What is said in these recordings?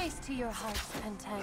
Face to your heart, Pentan.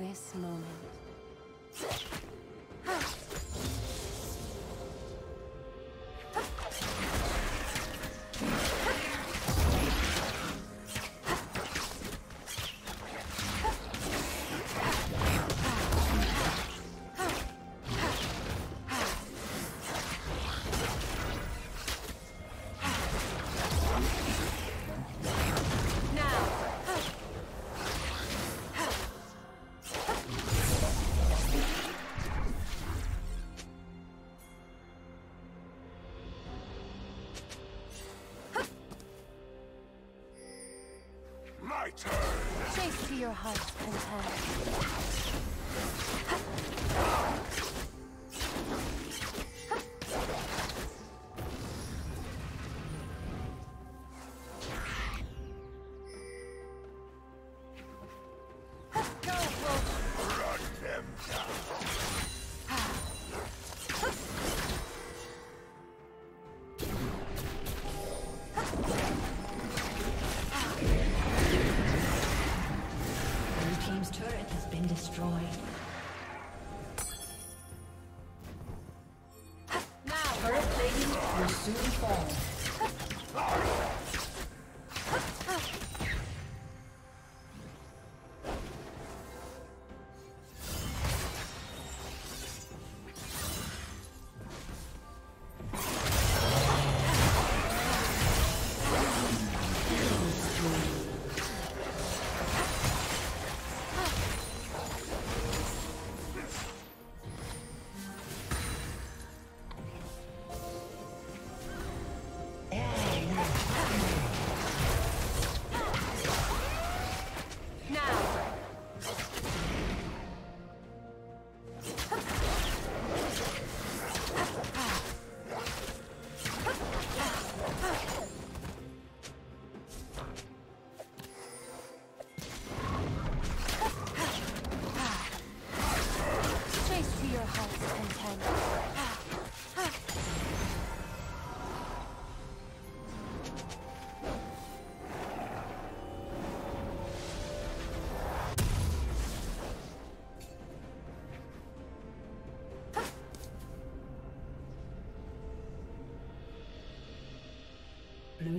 this moment. Chase to your heart's content. Blue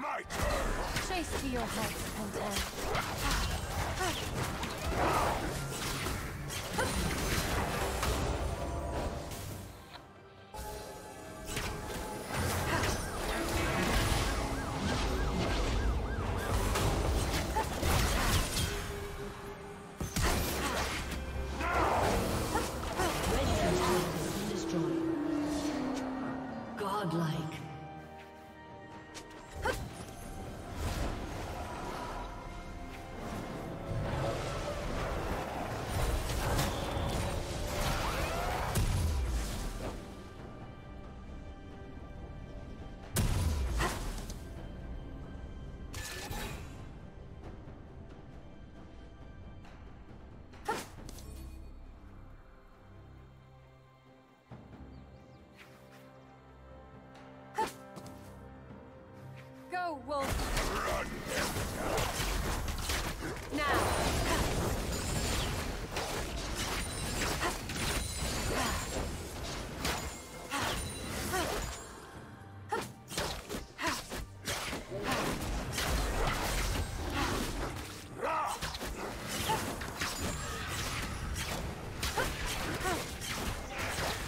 My turn. Chase to your heart's content.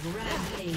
Rampage.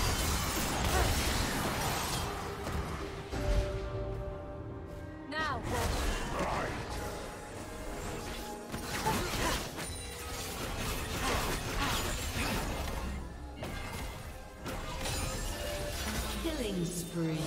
Spree.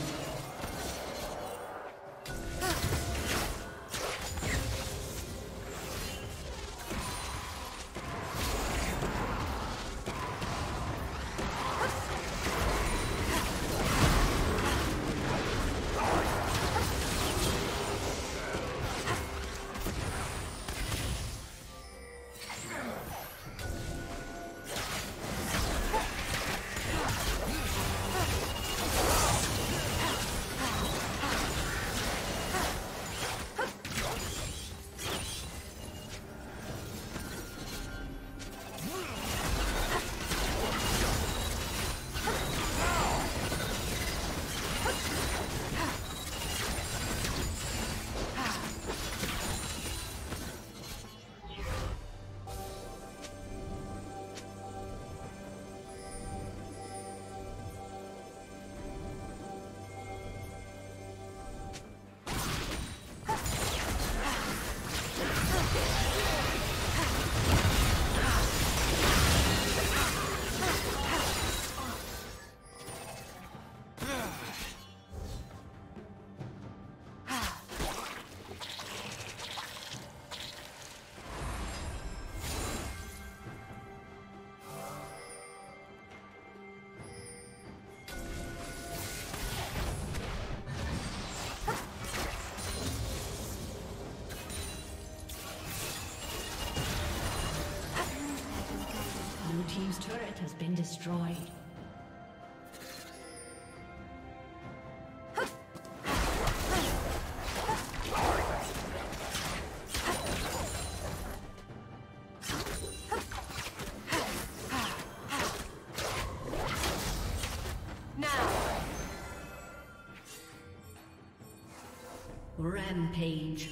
Team's turret has been destroyed. Now, rampage.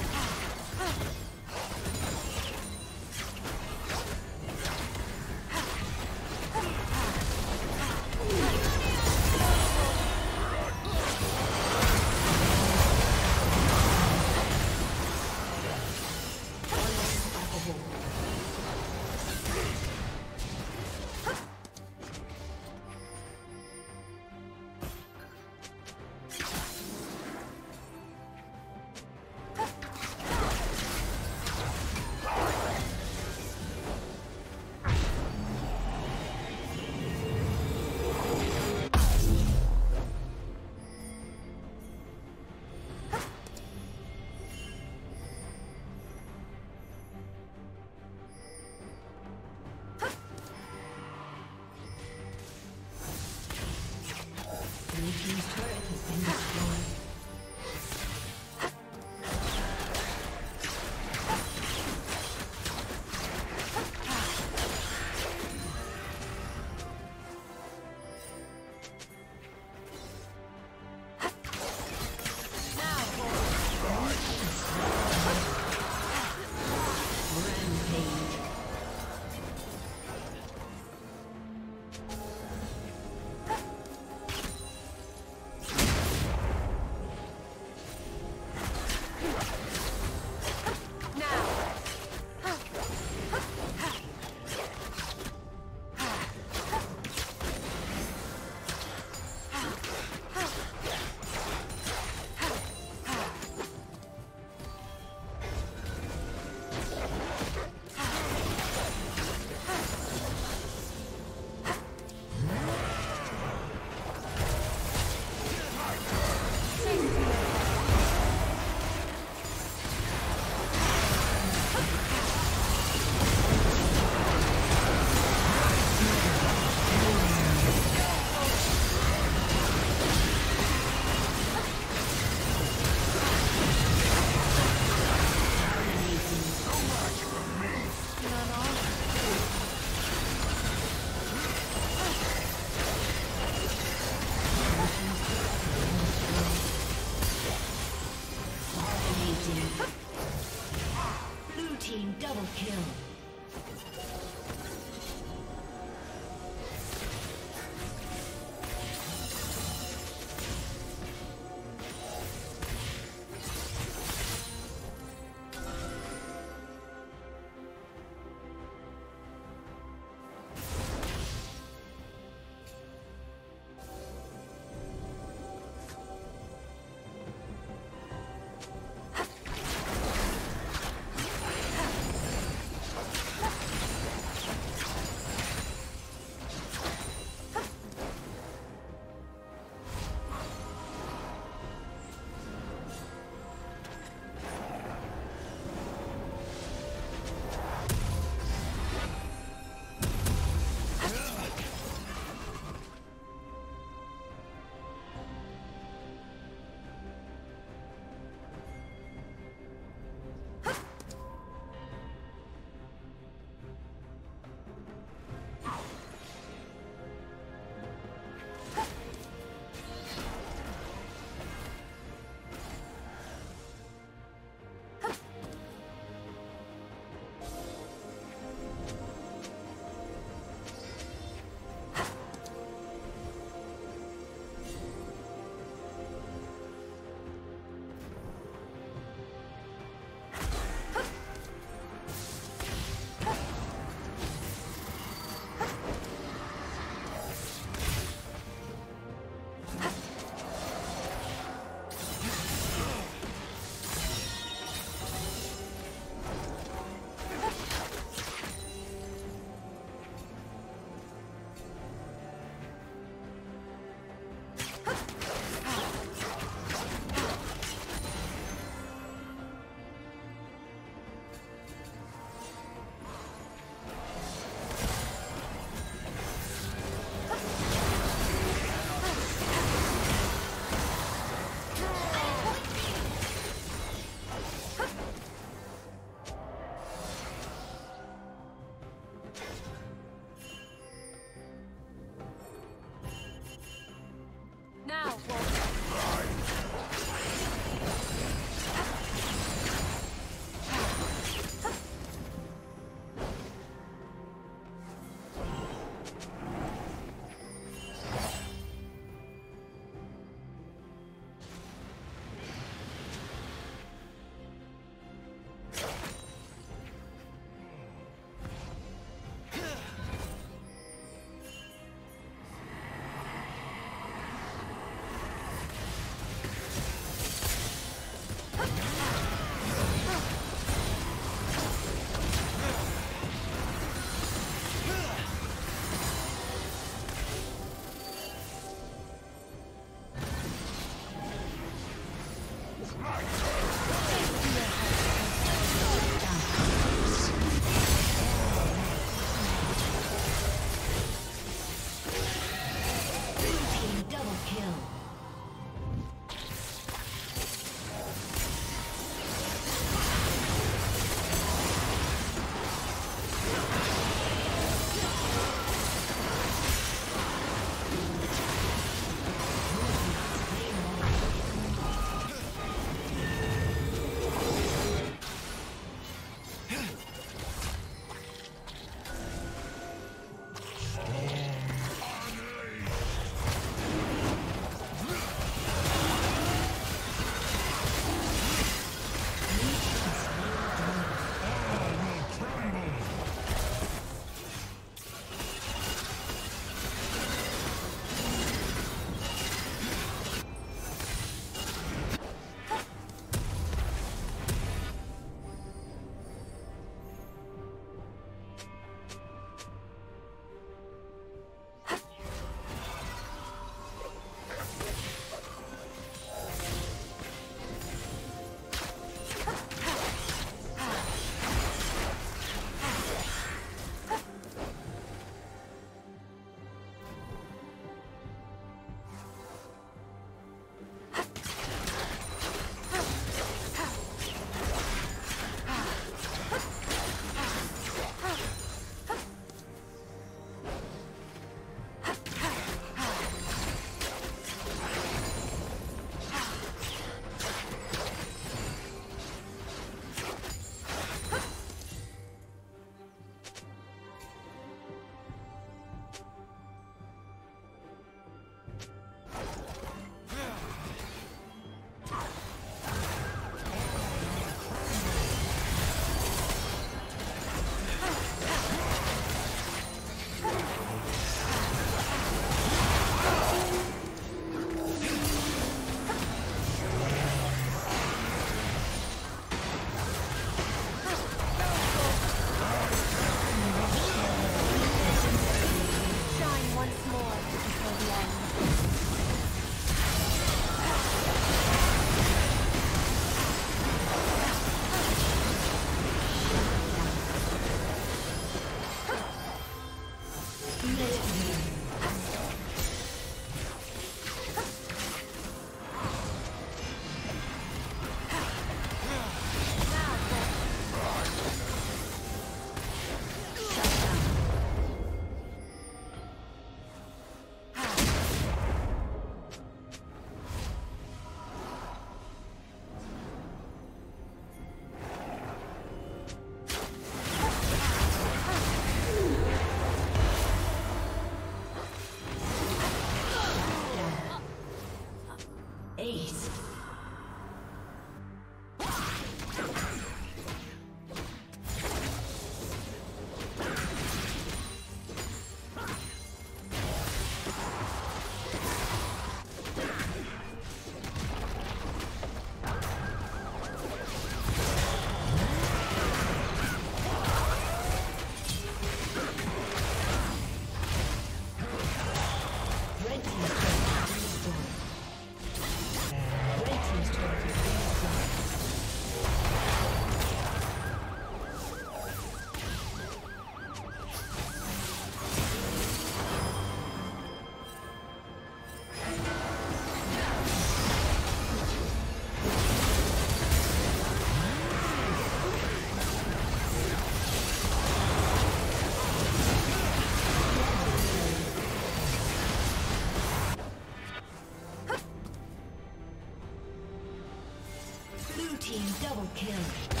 Double kill.